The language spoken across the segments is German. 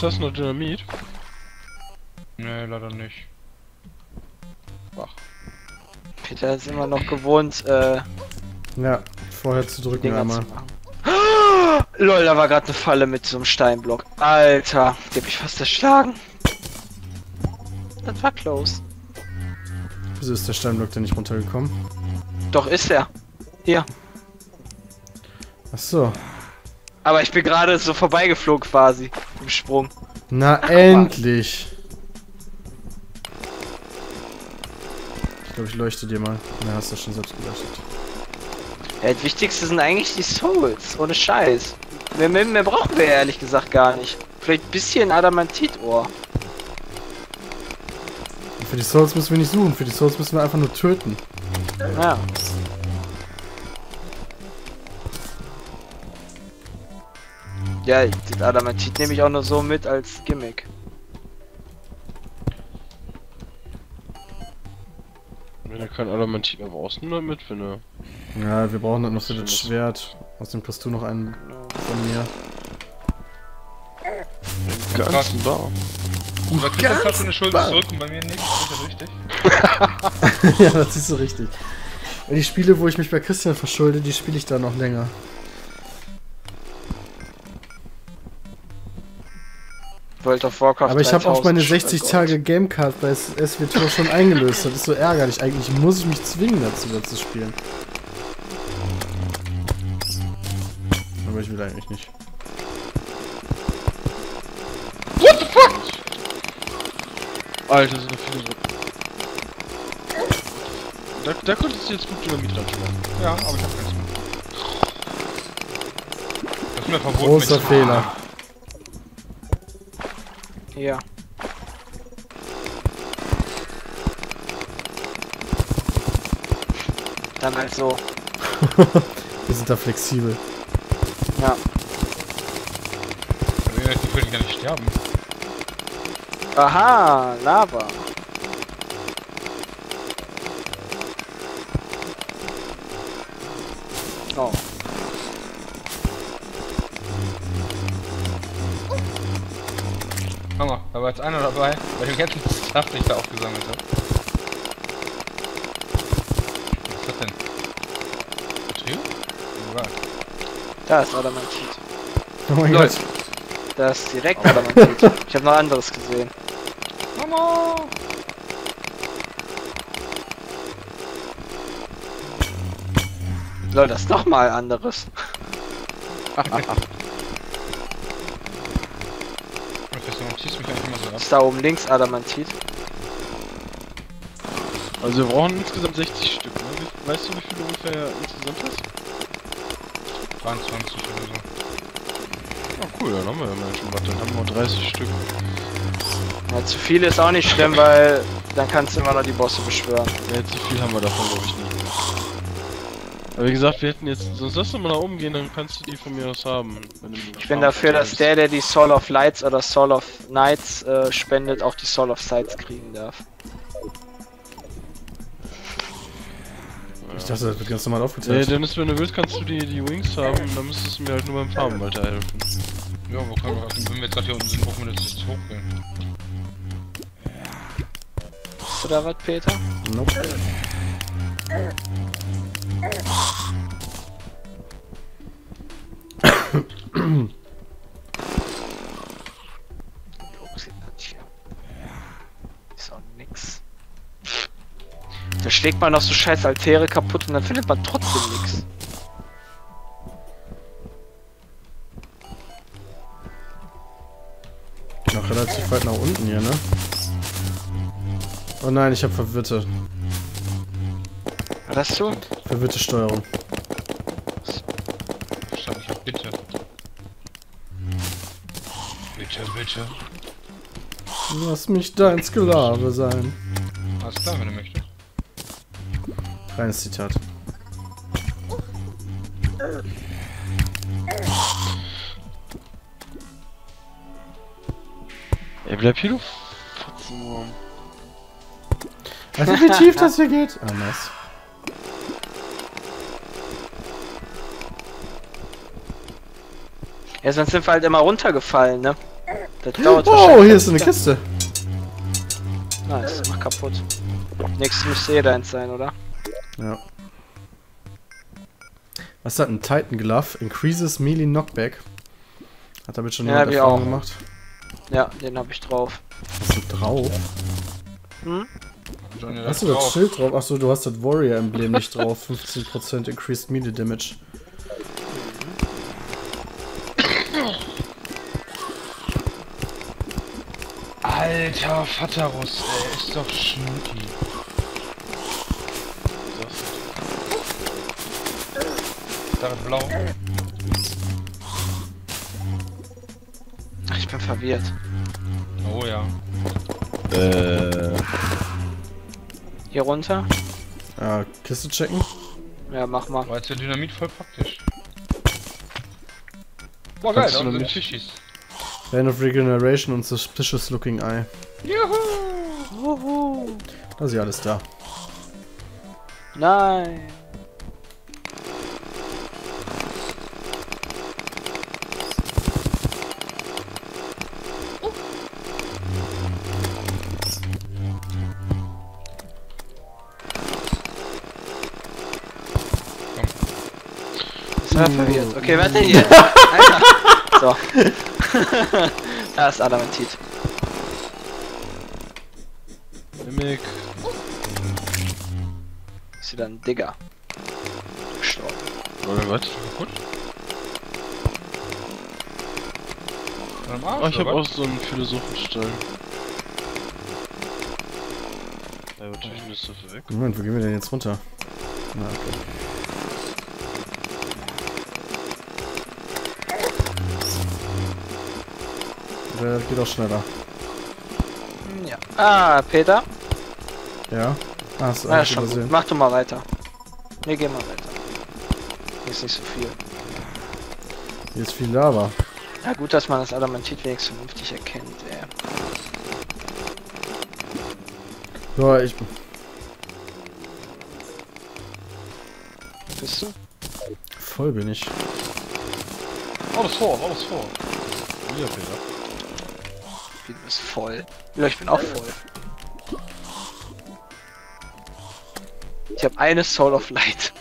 Ist das nur Dynamit? Nee, leider nicht. Ach. Peter ist immer noch gewohnt, ja, vorher zu drücken einmal. Lol, da war gerade eine Falle mit so einem Steinblock. Alter, die hab ich fast erschlagen. Das war close. Wieso ist der Steinblock denn nicht runtergekommen? Doch, ist er. Hier. Ach so. Aber ich bin gerade so vorbeigeflogen quasi. Im Sprung. Na, ach, endlich. Ich glaube, ich leuchte dir mal. Na, hast du schon selbst geleuchtet. Ja, das Wichtigste sind eigentlich die Souls. Ohne Scheiß. Mehr brauchen wir ehrlich gesagt gar nicht. Vielleicht ein bisschen Adamantit-Ohr. Für die Souls müssen wir nicht suchen. Für die Souls müssen wir einfach nur töten. Ja. Ja, den Adamantit nehme ich auch nur so mit als Gimmick. Wenn er keinen Adamantit mehr brauchst, nur mit, finde. Ja, wir brauchen dann noch so das Schwert. Außerdem kriegst du noch einen von mir. Ganz da. Was gibt das gerade für eine Schuld zurück und bei mir nicht? Ist richtig? Ja, das ist so richtig. Die Spiele, wo ich mich bei Christian verschulde, die spiele ich da noch länger. World of Warcraft. Aber ich habe auch meine 60 Tage Gamecard bei SWTOR schon eingelöst. Das ist so ärgerlich. Eigentlich muss ich mich zwingen dazu, das zu spielen. Aber ich will eigentlich nicht. What the fuck? Alter, sind viele so. Da könntest du jetzt gut Dynamit dran schmeißen. Ja, aber ich hab keins mehr. Das ist mir verboten. Großer Fehler. Ja. Dann halt so. Wir sind da flexibel. Ja. Ich würde gar nicht sterben. Aha, Lava. Oh. Guck mal, da war jetzt einer dabei, weil den ganzen Stuff, den ich da aufgesammelt habe. Was ist das denn? Betrieb? Da ist Adamantit. Oh mein Gott. Da ist direkt Adamantit. Ich habe noch anderes gesehen. Mama! Leute, das ist nochmal anderes. Da oben links Adamantit. Also wir brauchen insgesamt 60 Stück, ne? Weißt du, wie viele ungefähr insgesamt hast? 23 oder so. Ja, cool, dann haben wir ja mal schon was. Dann haben wir 30 Stück. Ja, zu viel ist auch nicht schlimm, weil dann kannst du immer noch die Bosse beschwören. Ja, zu viel haben wir davon, glaube ich, nicht mehr. Aber wie gesagt, wir hätten jetzt... Sonst lass doch mal nach oben gehen, dann kannst du die von mir aus haben. Ich bin dafür, dass der die Soul of Lights oder Soul of Knights spendet, auch die Soul of Sights kriegen darf. Ich dachte, das wird ganz normal aufgeteilt. Nee, Dennis, wenn du willst, kannst du die Wings haben, dann müsstest du mir halt nur beim Farmen weiterhelfen. Ja, wo können wir das? Wenn wir jetzt gerade hier unten sind, brauchen wir das jetzt hochgehen. Hast du da was, Peter? Nope. Da schlägt man noch so scheiß Altäre kaputt und dann findet man trotzdem nichts. Geht noch relativ weit nach unten hier, ne? Oh nein, ich hab verwirrte. Was hast du? Verwirrte Steuerung. Verstanden, ich hab bitte. Bitte, bitte. Lass mich dein Sklave sein. Alles klar, wenn du möchtest. Kleines Zitat. Ey, bleib hier, du Fotzenwurm. Also, wie tief das hier geht? Ah, nice. Ja, sonst sind wir halt immer runtergefallen, ne? Das dauert wahrscheinlich. Oh, hier ist eine Kiste. Nice, mach kaputt. Nächstes müsste eh deins sein, oder? Ja. Was hat ein Titan Glove? Increases Melee Knockback. Hat damit schon jemand Erfahrung gemacht? Ja, den hab ich drauf. Hast du drauf? Hm? Hast du das Schild drauf? Achso, du hast das Warrior Emblem nicht drauf. 15% Increased Melee Damage. Alter Vaterus, ey, ist doch Schnucki. Da ist blau. Ich bin verwirrt. Oh ja. Hier runter? Ja, Kiste checken? Ja, mach mal. War jetzt der Dynamit voll praktisch. Boah, geil, da haben sie Fischis. Rain of Regeneration und Suspicious Looking Eye. Juhu! Da ist ja alles da. Nein! Das war verwirrt. Okay, warte hier. Alter. So. Da ist Adamantit. Mimik. Ist wieder ein Digger. Gestorben. Was? Gut. Oh, ich hab auch so einen Philosophenstall. Da wird natürlich nicht so viel weg. Moment, wo gehen wir denn jetzt runter? Na, okay. Das geht auch schneller. Ja. Ah, Peter? Ja. Hast du schon gesehen. Mach du mal weiter. Wir gehen mal weiter. Hier ist nicht so viel. Hier ist viel Lava. Ja, gut, dass man das Adamantit wenigstens vernünftig erkennt, ey. Ja, ich bin... Bist du? Voll bin ich. Alles vor. Hier, Peter. Du bist voll. Ja, ich bin auch voll. Ich habe eine Soul of Light.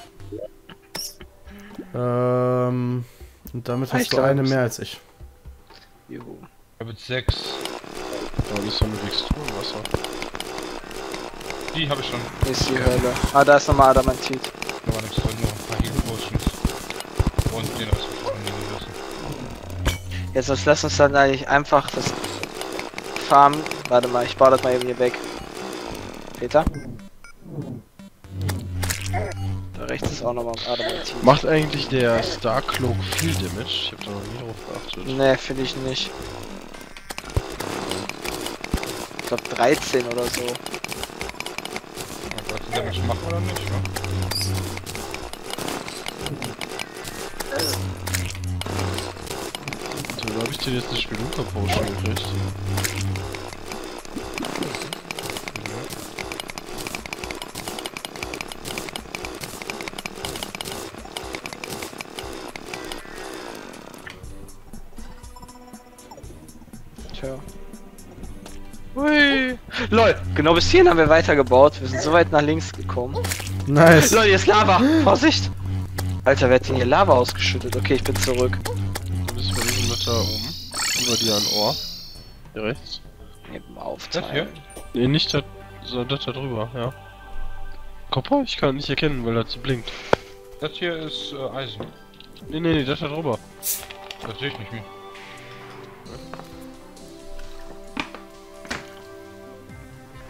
Und damit hast du eine mehr als ich. Juhu. Ich habe jetzt 6. Da bist du mit Extremwasser. Die habe ich schon. Ist die Hölle. Ah, da ist nochmal Adamantit. Da war nichts drin, nur ein paar Heal-Potions. Und den Rest muss ich annehmen lassen. Jetzt lass uns dann eigentlich einfach das... Farm. Warte mal, ich baue das mal eben hier weg. Peter? Da rechts ist auch nochmal ein Adamantit. Macht eigentlich der Starcloak viel Damage? Ich hab da noch nie drauf geachtet. Ne, finde ich nicht. Ich glaube 13 oder so. Kannst du Damage machen oder nicht, ne? Da hab ich dir jetzt eine Spelunker-Potion gekriegt. Tja. Hui! LOL! Genau bis hierhin haben wir weitergebaut. Wir sind so weit nach links gekommen. Nice! LOL, hier ist Lava! Vorsicht! Alter, wer hat denn hier Lava ausgeschüttet? Okay, ich bin zurück. Da oben. Über dir ein Ohr. Hier rechts. Eben aufteilen. Das hier? Nee, nicht das, sondern das da drüber, ja. Kopper? Ich kann nicht erkennen, weil das blinkt. Das hier ist Eisen. Nee, das da drüber. Das sehe ich nicht mehr.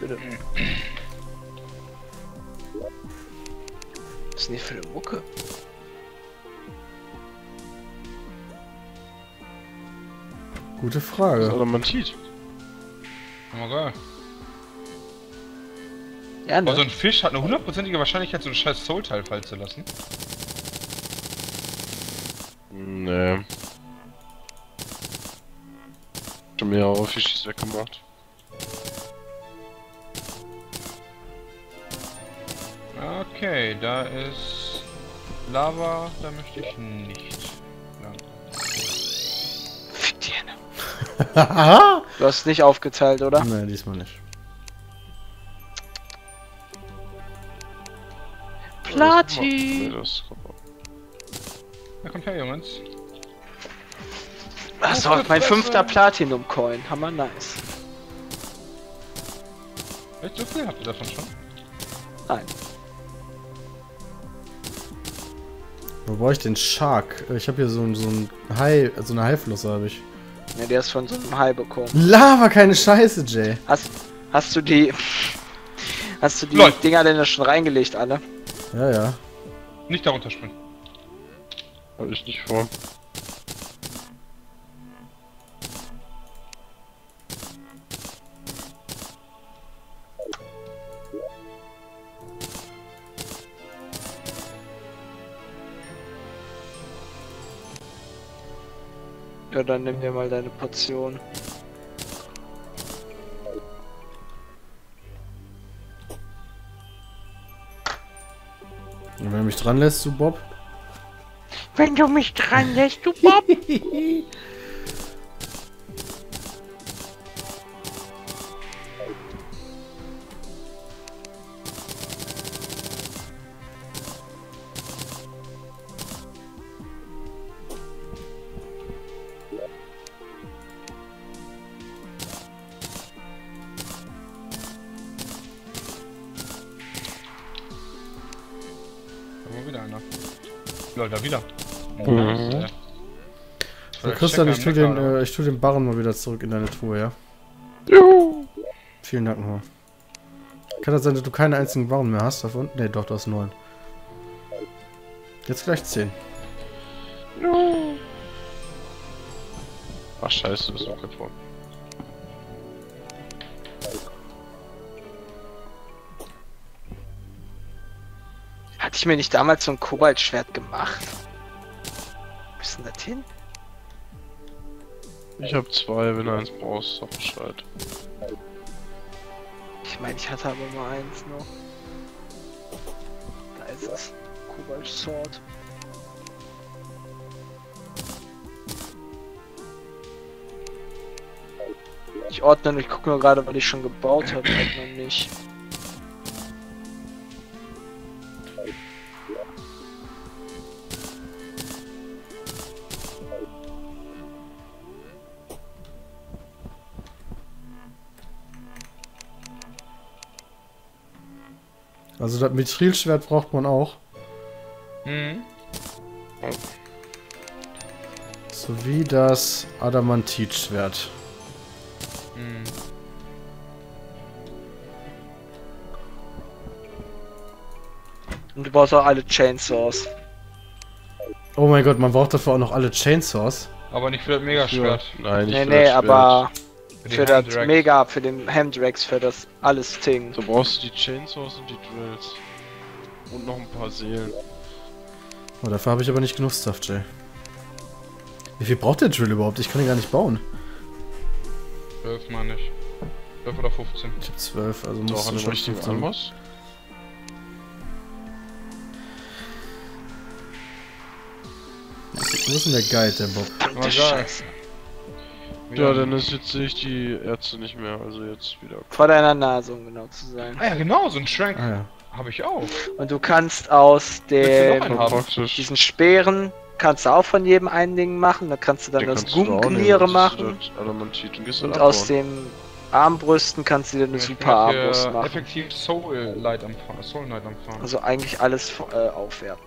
Bitte. Was ist denn hier für eine Mucke? Gute Frage. Das Adamantit. Oh, geil. Ja, ne? Also ein Fisch hat eine hundertprozentige Wahrscheinlichkeit, so einen scheiß Soul-Teil fallen zu lassen. Nee. Schon mehrere Fischis weggemacht. Okay, da ist... Lava, da möchte ich nicht. Fick die Hände. Du hast nicht aufgeteilt, oder? Nein, diesmal nicht. Plati! Na kommt her, Jungs. Achso, mein 5. Platinum Coin. Hammer nice. Echt so viel? Habt ihr davon schon? Nein. Wo brauche ich den Shark? Ich habe hier so ein Hai, so eine Haiflosse habe ich. Ne, der ist von so einem Hai bekommen. Lava, keine Scheiße, Jay. Hast du die Leute. Dinger denn da schon reingelegt, alle? Ja, ja. Nicht darunter springen. Hab ich nicht vor. Ja, dann nimm dir mal deine Portion. Und wenn du mich dran lässt, du Bob? Wenn du mich dran lässt, du Bob! Da wieder. Oh, mhm. So, Christian, ich tu den Barren mal wieder zurück in deine Truhe, ja? Juhu. Vielen Dank nochmal. Kann das sein, dass du keinen einzigen Barren mehr hast davon? Ne, doch, du hast 9. Jetzt gleich 10. Juhu. Ach scheiße, das ist auch kaputt. Hatte ich mir nicht damals so ein Kobaltschwert gemacht? Wo ist denn das hin? Ich hab 2, wenn du 1 brauchst, sag Bescheid. Ich meine, ich hatte aber mal 1 noch. Da ist es. Kobaltsword. Ich ordne und ich gucke nur gerade, was ich schon gebaut habe, halt noch nicht. Also das Mithril-Schwert braucht man auch. Mhm. Sowie das Adamantit-Schwert. Mhm. Und du brauchst auch alle Chainsaws. Oh mein Gott, man braucht dafür auch noch alle Chainsaws. Aber nicht für das Megaschwert. Nein, nicht für das Schwert. Aber... Für das Mega, für den Hamdrax, für das alles Ding. So brauchst du die Chainsaws und die Drills. Und noch ein paar Seelen. Oh, dafür habe ich aber nicht genug Stuff, Jay. Wie viel braucht der Drill überhaupt? Ich kann ihn gar nicht bauen. 12 meine ich. 12 oder 15. Ich hab 12, also muss ich schon 15. Wo ist denn der Guide, der Bob? Verdammte Scheiße. Ja, dann ist jetzt sehe ich die Ärzte nicht mehr, also jetzt wieder. Vor deiner Nase, um genau zu sein. Ah ja, genau, so ein Schrank habe ich auch. Und du kannst aus dem diesen Speeren, kannst du auch von jedem ein Ding machen, da kannst du dann aus Gummiere machen. Und aus den Armbrüsten kannst du dir eine super Armbrust machen. Effektiv Soul Light am Fahren. Also eigentlich alles aufwerten.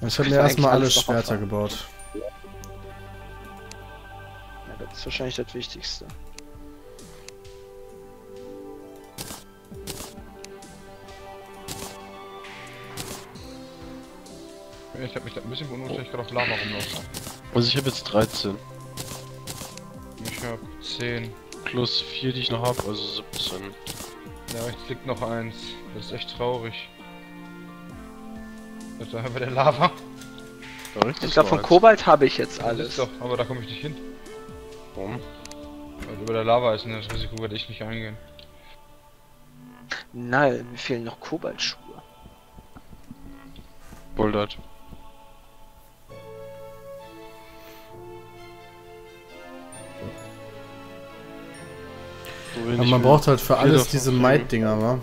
Ich habe mir erstmal alle Schwerter gebaut. Das ist wahrscheinlich das Wichtigste. Ich hab mich da ein bisschen beunruhigt, ich kann auf Lava rumlaufen. Also ich habe jetzt 13. Ich habe 10. Plus 4, die ich noch habe, also 17. Ja, rechts liegt noch 1. Das ist echt traurig. Da haben wir der Lava. Ja, ich glaube, von Kobalt habe ich jetzt alles. Doch, aber da komme ich nicht hin. Warum? Weil über der Lava ist, ne? Das Risiko werde ich nicht eingehen. Nein, mir fehlen noch Kobaltschuhe. Bouldert. Aber man braucht halt für alles diese Might-Dinger, wa?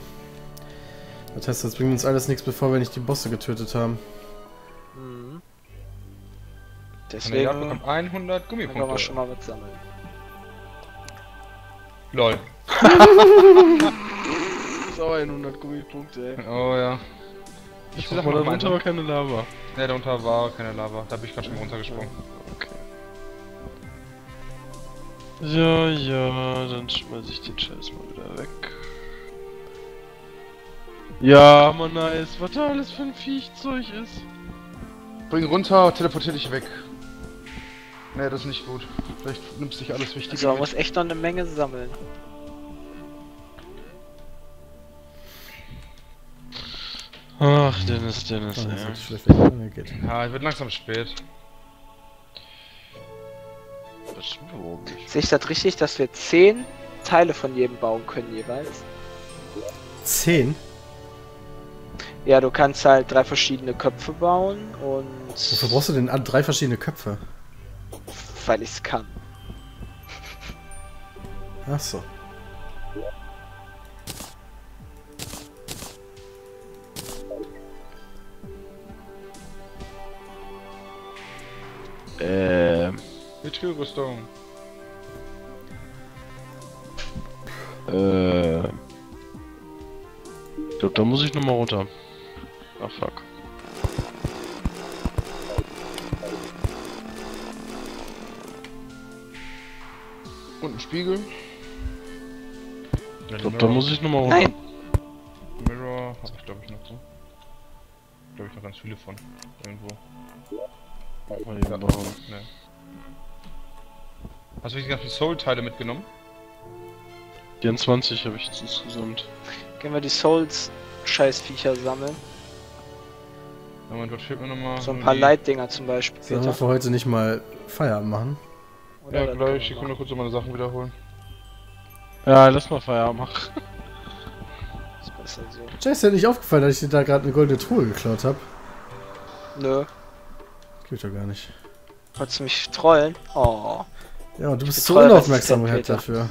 Das heißt, das bringt uns alles nichts, bevor wir nicht die Bosse getötet haben. Mhm. Deswegen bekommt 100 Gummipunkte. Kann man schon mal was sammeln. LOL. So 100 Gummipunkte, ey. Oh ja. Ich sag mal, da unter war keine Lava. Ne, da unter war keine Lava. Da bin ich gerade schon runtergesprungen. Okay. Ja, ja, dann schmeiß ich den Scheiß mal wieder weg. Ja, man, nice. Was da alles für ein Viechzeug ist. Bring runter, teleportier dich weg. Ne, das ist nicht gut. Vielleicht nimmst du dich alles Wichtige. Also, man muss echt noch eine Menge sammeln. Ach, Dennis, oh, ja. Schlecht, geht. Ja, wird langsam spät. Sehe ich das richtig, dass wir 10 Teile von jedem bauen können jeweils? 10? Ja, du kannst halt 3 verschiedene Köpfe bauen und... Wofür brauchst du denn 3 verschiedene Köpfe? Weil ich es kann. Ach so. Mithril-Rüstung. Ich glaube, da muss ich nochmal runter. Ach, fuck. Und ein Spiegel. Ich glaube, da muss ich nochmal runter. Nein. Mirror hab ich, glaube ich, noch so. Glaube ich noch ganz viele von. Irgendwo. Nee. Hast du die ganzen Soul-Teile mitgenommen? 24 habe ich jetzt insgesamt. Können wir die Souls-Scheißviecher sammeln? Ja, man, dort fehlt mir nochmal. So ein paar Light-Dinger zum Beispiel. Sollen wir für heute nicht mal Feierabend machen? Oder ja, gleich. Ich kann nur kurz meine Sachen wiederholen. Ja, lass mal Feierabend machen. Ist besser so. Jay, ist dir nicht aufgefallen, dass ich dir da gerade eine goldene Truhe geklaut habe? Nö. Geht doch gar nicht. Wolltest du mich trollen? Oh. Ja, und du bist so unaufmerksam dafür.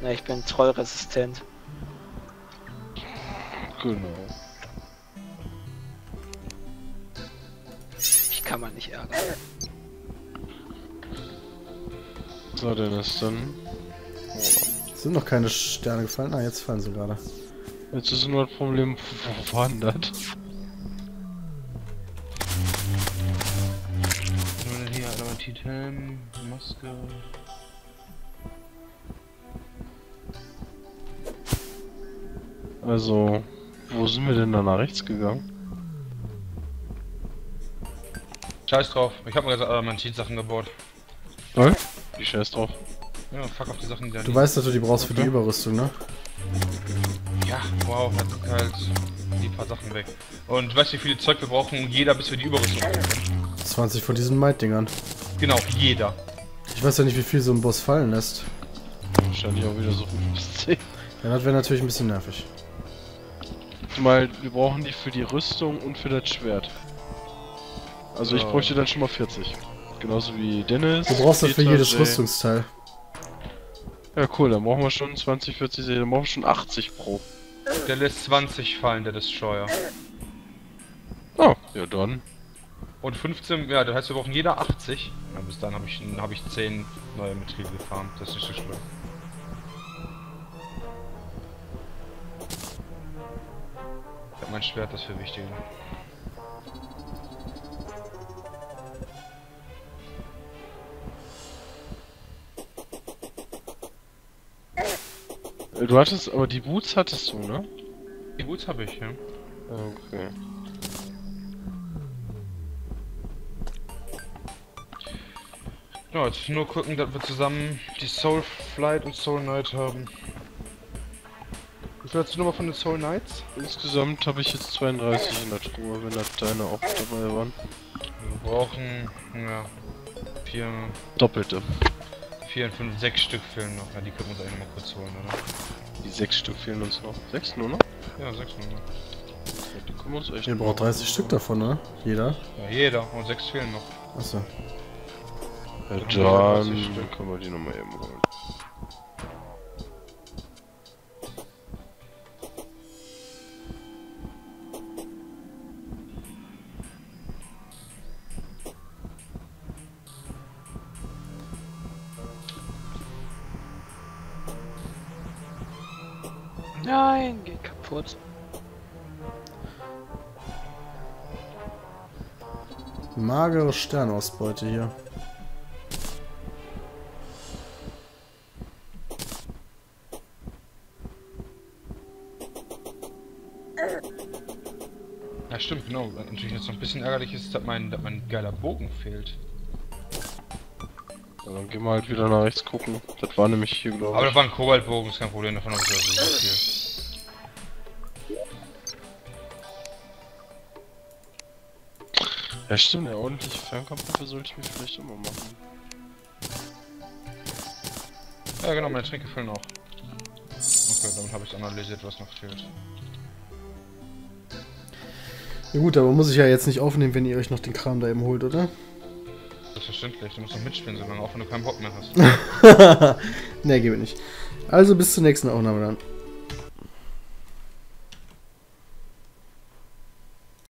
Ja, ich bin trollresistent. Genau. Ich kann mal nicht ärgern. So, Dennis, dann... Es sind noch keine Sterne gefallen. Ah, jetzt fallen sie gerade. Jetzt ist nur das Problem, vorhanden hat. Titan, Maske. Also, wo sind wir denn da nach rechts gegangen? Scheiß drauf, ich hab mir gesagt, Adamantit Sachen gebaut. Hä? Die scheiß drauf. Ja, fuck auf die Sachen, die da. Du weißt, dass du die brauchst für die Überrüstung, ne? Ja, wow, hat halt die paar Sachen weg. Und weißt du, wie viel Zeug wir brauchen, jeder, bis wir die Überrüstung haben? 20 von diesen Might-Dingern. Genau, jeder. Ich weiß ja nicht, wie viel so ein Boss fallen lässt. Wahrscheinlich auch wieder so 50. Ja, das wäre natürlich ein bisschen nervig. Zumal wir brauchen die für die Rüstung und für das Schwert. Also ja. Ich bräuchte dann schon mal 40. Genauso wie Dennis. Du brauchst das für jedes Rüstungsteil. Ja cool, dann brauchen wir schon 20, 40, dann brauchen wir schon 80 pro. Der lässt 20 fallen, der Destroyer. Oh, ja dann. Und 15, ja, das heißt wir brauchen jeder 80. Ja, bis dann hab ich 10 neue Mittel gefarmt, das ist nicht so schlimm. Ich hab mein Schwert, das für wichtiger. Du hattest, aber die Boots hattest du, ne? Die Boots habe ich, ja. Okay. Ja, jetzt nur gucken, dass wir zusammen die Soul Flight und Soul Knight haben. Wie viel hast du nochmal von den Soul Knights? Insgesamt habe ich jetzt 32 in der Truhe, wenn das deine auch dabei waren. Wir brauchen, ja, 4... Doppelte. 4, 5, 6 Stück fehlen noch. Ja, die können wir uns eigentlich mal kurz holen, oder? Die 6 Stück fehlen uns noch. 6 nur noch? Ja, 6 nur noch. Ja, die können wir uns echt. Ihr braucht 30 Stück davon, ne? Jeder? Ja, jeder. Und 6 fehlen noch. Achso. Ja, dann können wir die nochmal eben holen. Nein, geht kaputt. Magere Sternausbeute hier. Ja stimmt, genau. Natürlich jetzt noch ein bisschen ärgerlich ist, dass mein geiler Bogen fehlt. Ja, dann gehen wir halt wieder nach rechts gucken. Das war nämlich hier, glaube ich. Aber das war ein Kobaltbogen, ist kein Problem, davon habe ich ja so viel. Ja stimmt, eine ordentliche Fernkampfwaffe sollte ich mir vielleicht immer machen. Ja genau, meine Tränke füllen auch. Okay, damit habe ich analysiert, was noch fehlt. Ja gut, aber muss ich ja jetzt nicht aufnehmen, wenn ihr euch noch den Kram da eben holt, oder? Selbstverständlich, du musst noch mitspielen, solange auch wenn du keinen Bock mehr hast. Ne, gebe ich nicht. Also bis zur nächsten Aufnahme dann.